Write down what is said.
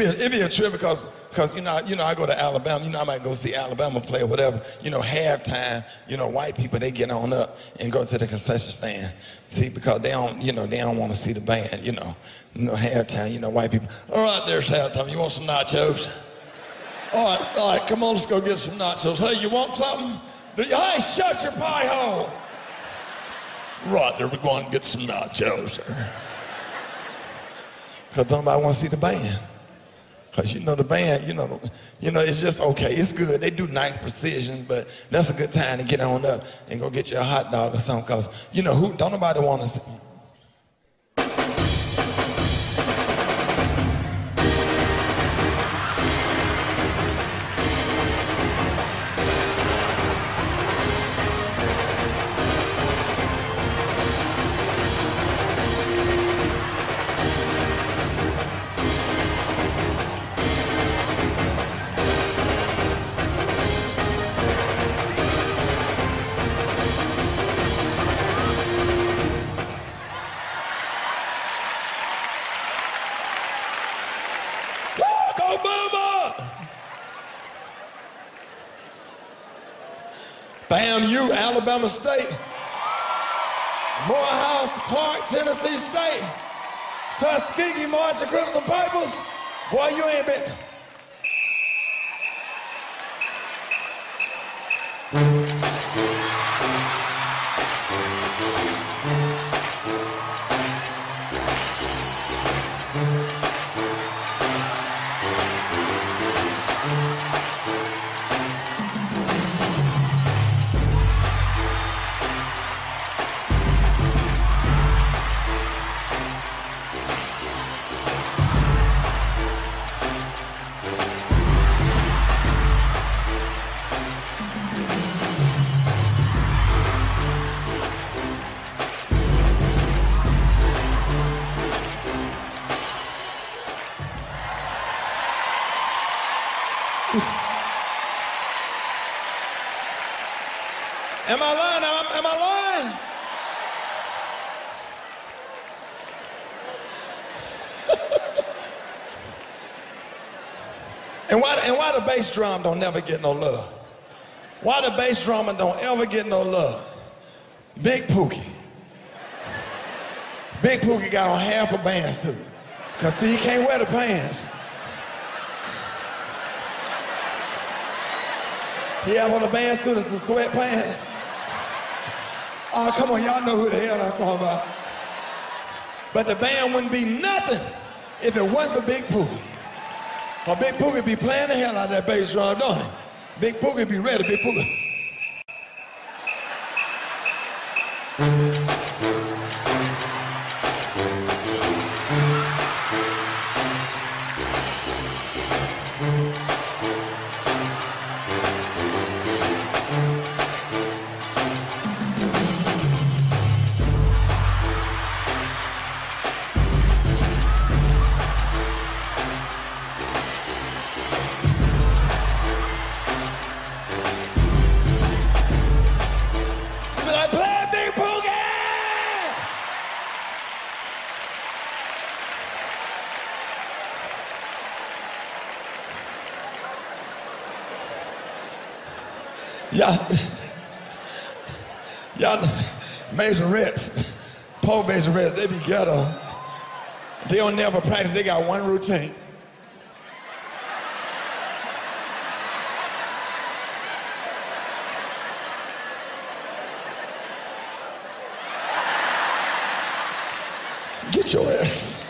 It'd be a trip because you know I go to Alabama. You know, I might go see Alabama play or whatever. You know, halftime. You know, white people, they get on up and go to the concession stand. See, because they don't want to see the band. You know, halftime. You know, white people. All right, there's halftime. You want some nachos? All right. Come on, let's go get some nachos. Hey, you want something? Hey, shut your pie hole. Right there, we're going to get some nachos. Because nobody wants to see the band. Because the band, it's just okay. It's good. They do nice precisions, but that's a good time to get on up and go get you a hot dog or something. Because, who don't nobody want to see. Bam, you, Alabama State. Morehouse, Clark, Tennessee State. Tuskegee, march the Crimson Papers. Boy, you ain't been. Am I lying? Am I lying? And why the bass drum don't never get no love? Why the bass drummer don't ever get no love? Big Pookie. Big Pookie got on half a bandsuit. Because, see, he can't wear the pants. Yeah, I want a bandsuit and some sweatpants. Oh, come on, y'all know who the hell I'm talking about. But the band wouldn't be nothing if it wasn't for Big Pookie. Or Big Pookie be playing the hell out of that bass drum, don't he? Big Pookie be ready, Big Pookie. Y'all, majorettes, poor majorettes, they be ghetto. They don't never practice, they got one routine. Get your ass.